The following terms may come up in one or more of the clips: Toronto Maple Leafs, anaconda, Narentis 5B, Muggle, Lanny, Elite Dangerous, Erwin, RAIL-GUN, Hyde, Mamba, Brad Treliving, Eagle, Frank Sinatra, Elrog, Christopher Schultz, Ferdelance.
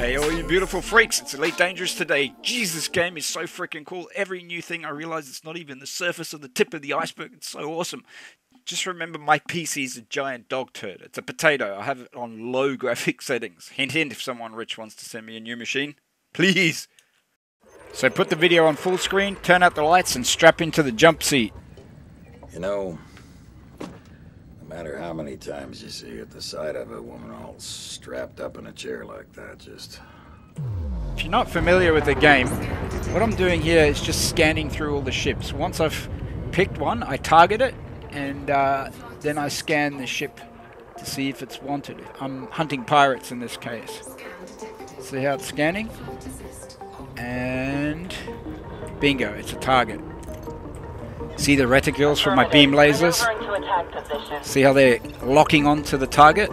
Hey all you beautiful freaks, it's Elite Dangerous today. Jesus, this game is so freaking cool. Every new thing I realize it's not even the surface of the tip of the iceberg. It's so awesome. Just remember my PC is a giant dog turd. It's a potato. I have it on low graphic settings. Hint hint, if someone rich wants to send me a new machine, please. So put the video on full screen, turn out the lights and strap into the jump seat. You know, no matter how many times you see at the sight of a woman all strapped up in a chair like that, just... If you're not familiar with the game, what I'm doing here is just scanning through all the ships. Once I've picked one, I target it, and then I scan the ship to see if it's wanted. I'm hunting pirates in this case. See how it's scanning? And bingo, it's a target. See the reticules from my beam lasers? See how they're locking onto the target?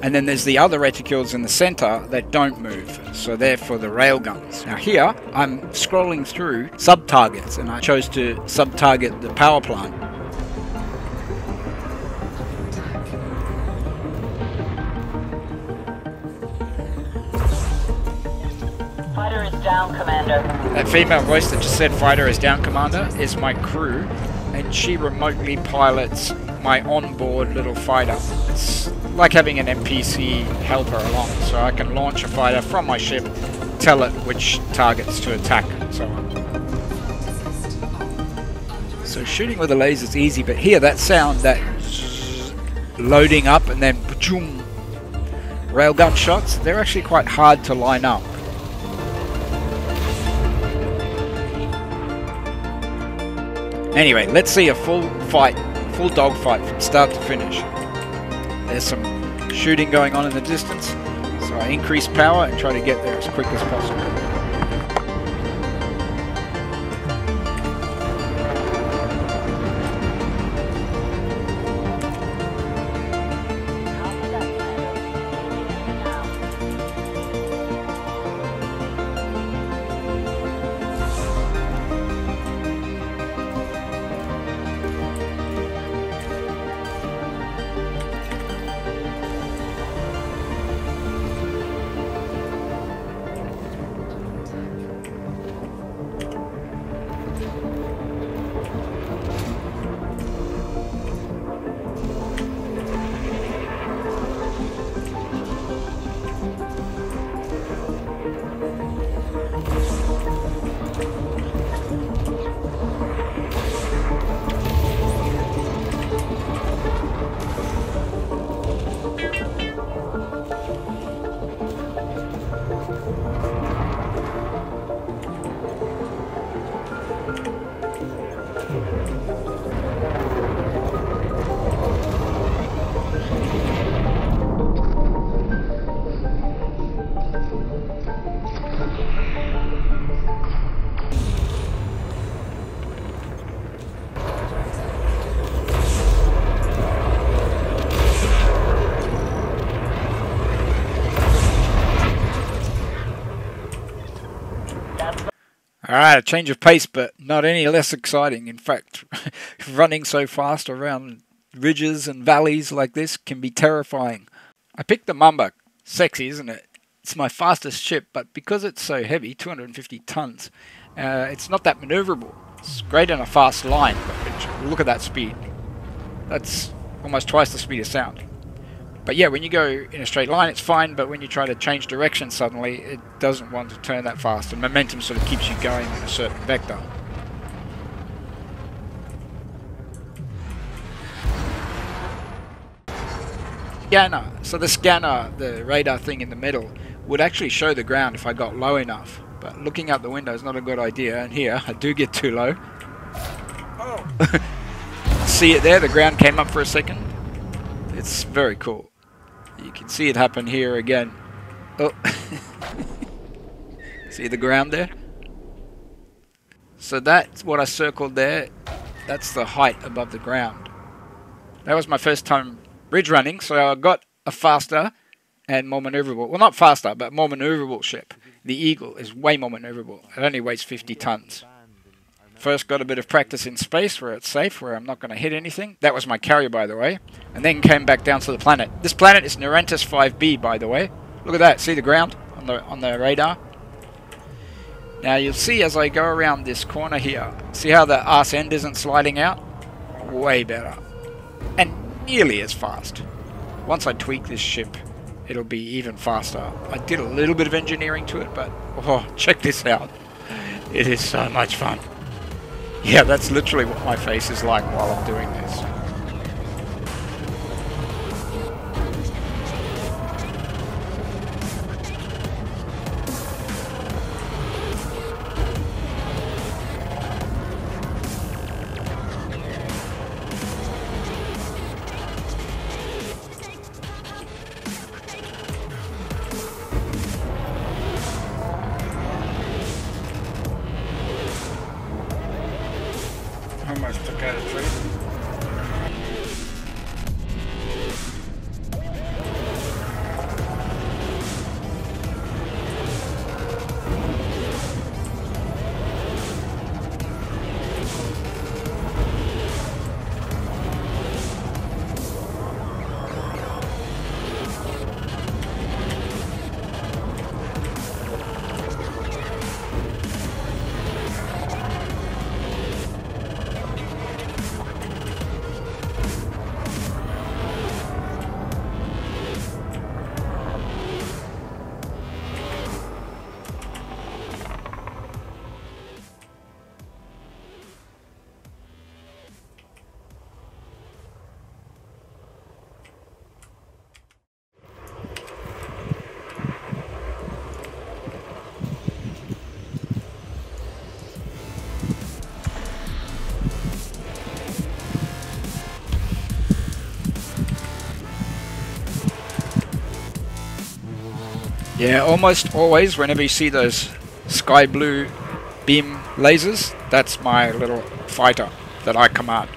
And then there's the other reticules in the center that don't move, so they're for the railguns. Now here, I'm scrolling through sub-targets, and I chose to sub-target the power plant. Fighter is down, Commander. That female voice that just said "Fighter is down, Commander" is my crew, and she remotely pilots my onboard little fighter. It's like having an NPC help her along, so I can launch a fighter from my ship, tell it which targets to attack, and so on. So shooting with a laser is easy, but here that sound, that loading up and then railgun shots, they're actually quite hard to line up. Anyway, let's see a full dogfight from start to finish. There's some shooting going on in the distance, so I increase power and try to get there as quick as possible. Alright, a change of pace, but not any less exciting. In fact, running so fast around ridges and valleys like this can be terrifying. I picked the Mamba. Sexy, isn't it? It's my fastest ship, but because it's so heavy, 250 tons, it's not that maneuverable. It's great in a fast line, but look at that speed. That's almost twice the speed of sound. But yeah, when you go in a straight line, it's fine, but when you try to change direction suddenly, it doesn't want to turn that fast, and momentum sort of keeps you going in a certain vector. Scanner. So the scanner, the radar thing in the middle, would actually show the ground if I got low enough, but looking out the window is not a good idea, and here, I do get too low. Oh. See it there? The ground came up for a second. It's very cool. You can see it happen here again. Oh, see the ground there? So that's what I circled there. That's the height above the ground. That was my first time bridge running, so I got a faster and more maneuverable. Well, not faster, but more maneuverable ship. The Eagle is way more maneuverable. It only weighs 50 tons. First got a bit of practice in space where it's safe, where I'm not going to hit anything. That was my carrier, by the way. And then came back down to the planet. This planet is Narentis 5B, by the way. Look at that. See the ground on the radar? Now you'll see as I go around this corner here, see how the arse end isn't sliding out? Way better. And nearly as fast. Once I tweak this ship, it'll be even faster. I did a little bit of engineering to it, but oh, check this out. It is so much fun. Yeah, that's literally what my face is like while I'm doing this. Yeah, almost always whenever you see those sky blue beam lasers, that's my little fighter that I command.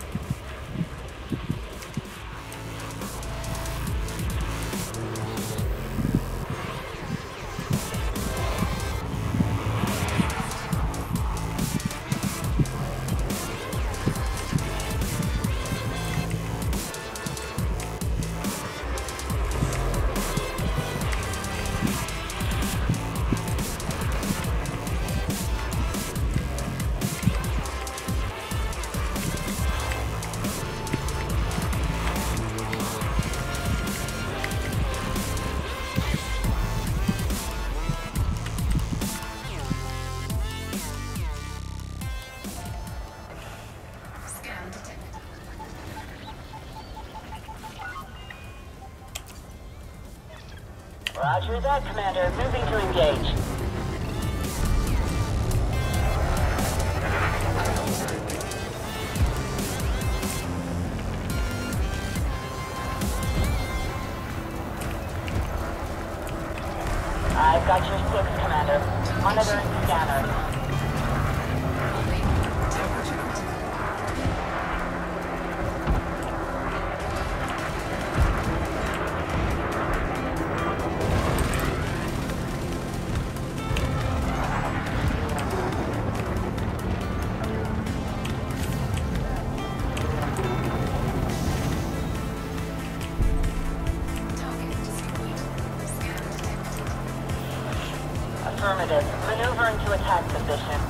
Roger that, Commander. Moving to engage. I've got your 6, Commander. Monitoring scanner. Affirmative. Maneuver into attack position.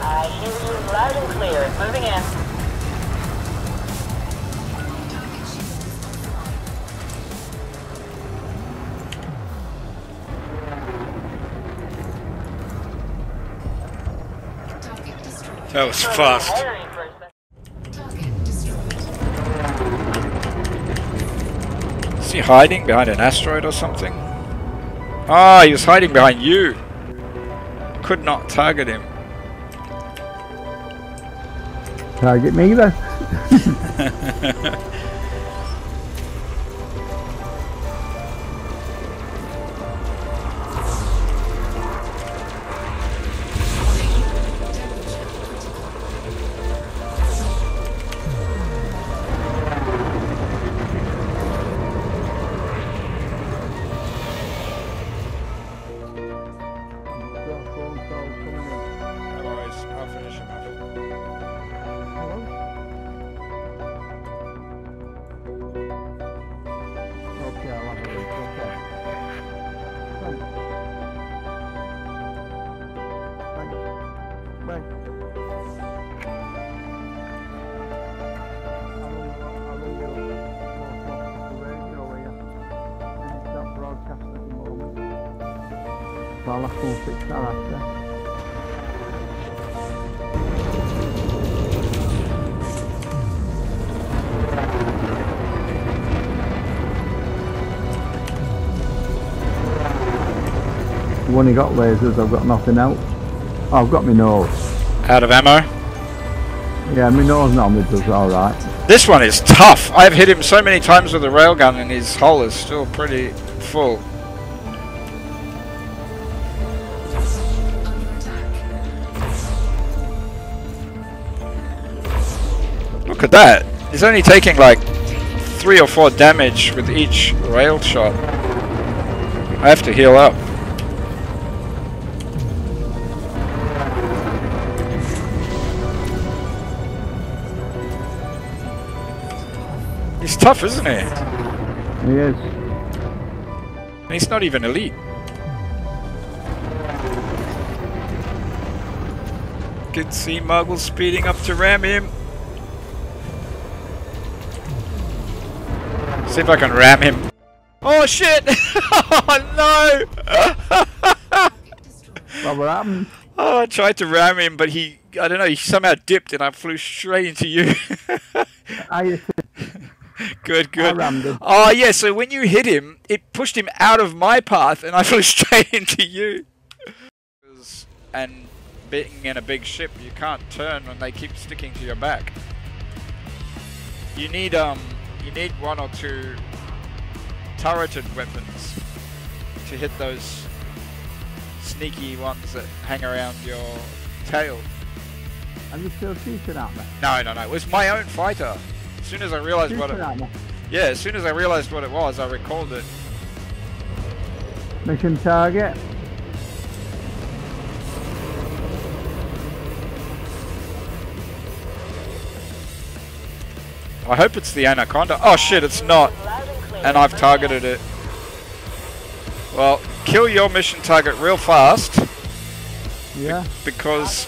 I hear you loud and clear. Moving in. That was fast. Is he hiding behind an asteroid or something? Ah, he was hiding behind you. Could not target him. Target me though. so I'll have to fix that after. I've only got lasers, I've got nothing else. Oh, I've got my nose. Out of ammo? Yeah, my nose normally does alright. This one is tough! I've hit him so many times with a railgun and his hole is still pretty full. Look at that! He's only taking like 3 or 4 damage with each rail shot. I have to heal up. He's tough, isn't he? He is. And he's not even elite. Can see Muggle speeding up to ram him. See if I can ram him. Oh shit! Oh no! What happened? Oh, I tried to ram him, but I don't know, he somehow dipped and I flew straight into you. Good, good. Oh yeah, so when you hit him, it pushed him out of my path and I flew straight into you. And being in a big ship, you can't turn when they keep sticking to your back. You need 1 or 2 turreted weapons to hit those sneaky ones that hang around your tail. Are you still shooting at me? No, no, no. It was my own fighter. As soon as I realized what it was. Yeah, as soon as I realized what it was, I recalled it. Mission target. I hope it's the anaconda. Oh shit, it's not. And I've targeted it. Well, kill your mission target real fast. Yeah. Because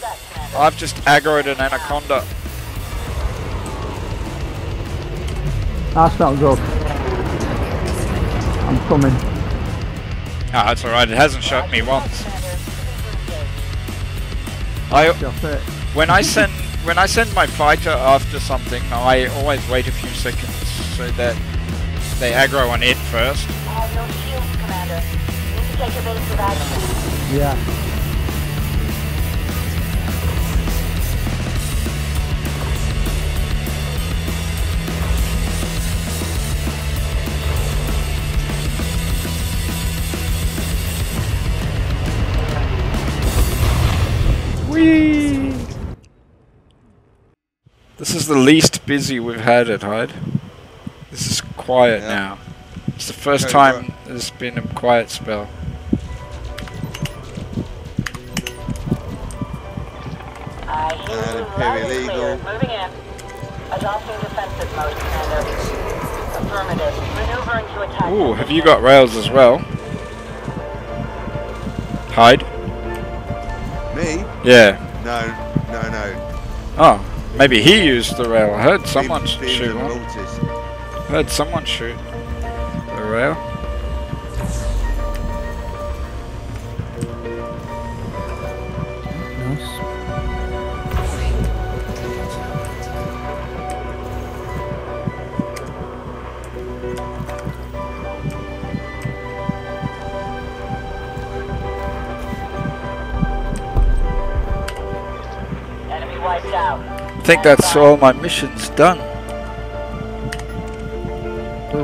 I've just aggroed an anaconda. That's not good. I'm coming. Ah, that's alright, it hasn't shot me once. When I send my fighter after something, I always wait a few seconds so that they aggro on it first. I have no shields, Commander. You need to take a bit of action. Yeah. This is the least busy we've had at Hyde. This is quiet now. It's the first time there's been a quiet spell. Heavy legal. Moving in. Adopting defensive mode, Commander. Affirmative. Maneuvering to attack. Ooh, have you got rails as well? Hyde? Me? Yeah. No, no, no. Oh. Maybe he used the rail. I heard someone shoot one. I heard someone shoot the rail. Nice. Enemy wiped out. I think that's all my missions done.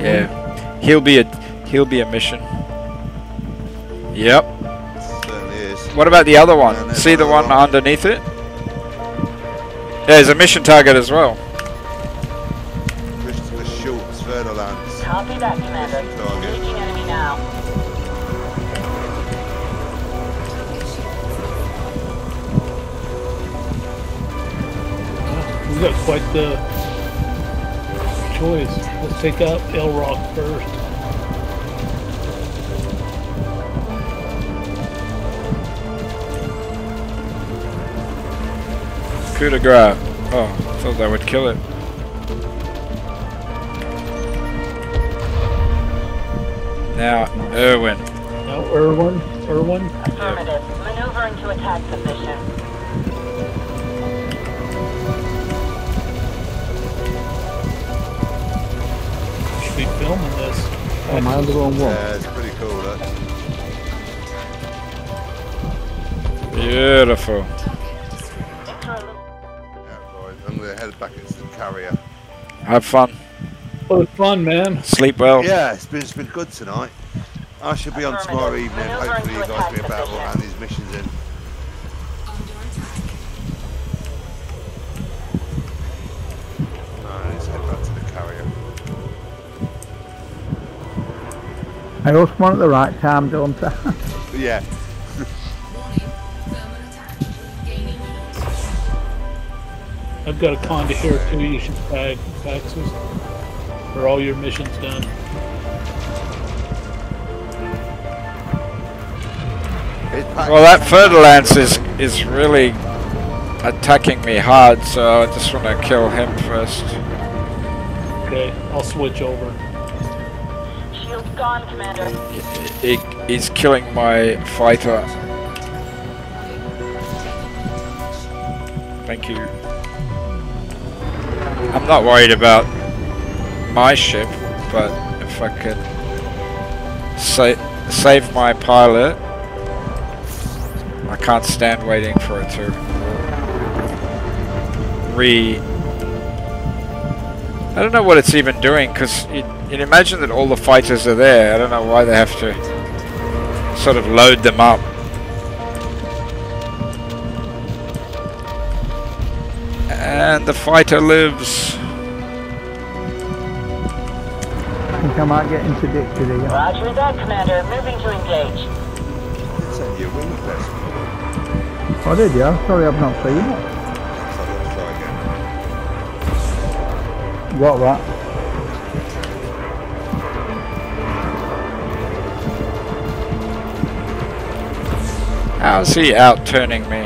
Yeah, he'll be a mission. Yep. What about the other one? See the one underneath it? Yeah, there's a mission target as well. Christopher Schultz, Ferdelance. Copy that, Commander. Taking enemy now. We've got quite the choice. Let's take out Elrog first. Coup de grace. Oh, I thought that would kill it. Now Erwin. Now Erwin. Erwin? Affirmative. Maneuver into attack position. You should be filming this. Oh, am I on the wrong wall? Yeah, it's pretty cool, that. Beautiful. Yeah, boys, I'm going to head back into the carrier. Have fun. Well, it's fun, man. Sleep well. Yeah, it's been good tonight. I should be on tomorrow evening. Hopefully you guys will be about all around these missions in. Alright, let's head back to the carrier. I always want at the right time, don't I? Yeah. I've got a conda here too, you should tag taxes. For all your missions done. Well, that Ferdelance is really attacking me hard, so I just want to kill him first. Okay, I'll switch over. Shields gone, Commander. He's killing my fighter. Thank you. I'm not worried about my ship, but if I could save my pilot, I can't stand waiting for it to I don't know what it's even doing, because you'd imagine that all the fighters are there. I don't know why they have to sort of load them up. And the fighter lives. I might get interdicted again. Roger that, Commander. Moving to engage. It's at your wing test. I did, yeah. Sorry, I've not seen it. Let's try again. What, that? How's he out-turning me?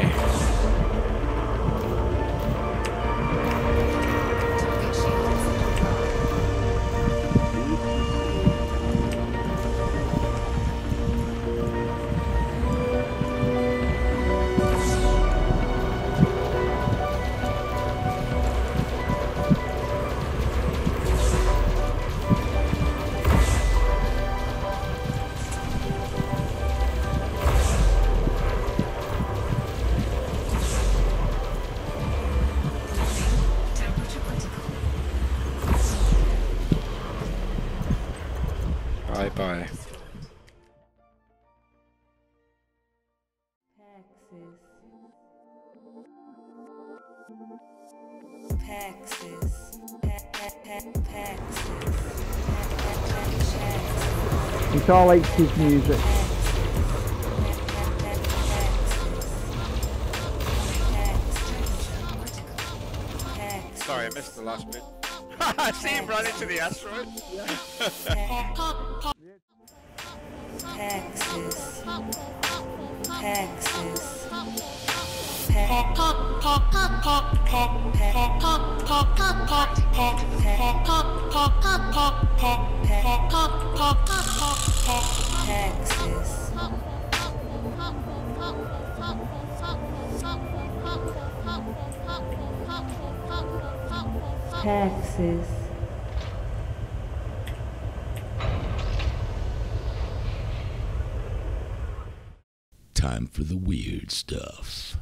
It's all 80s music. Sorry, I missed the last bit. I see him run into the asteroid. Texas. Texas. Texas. Texas. Time for the weird stuff.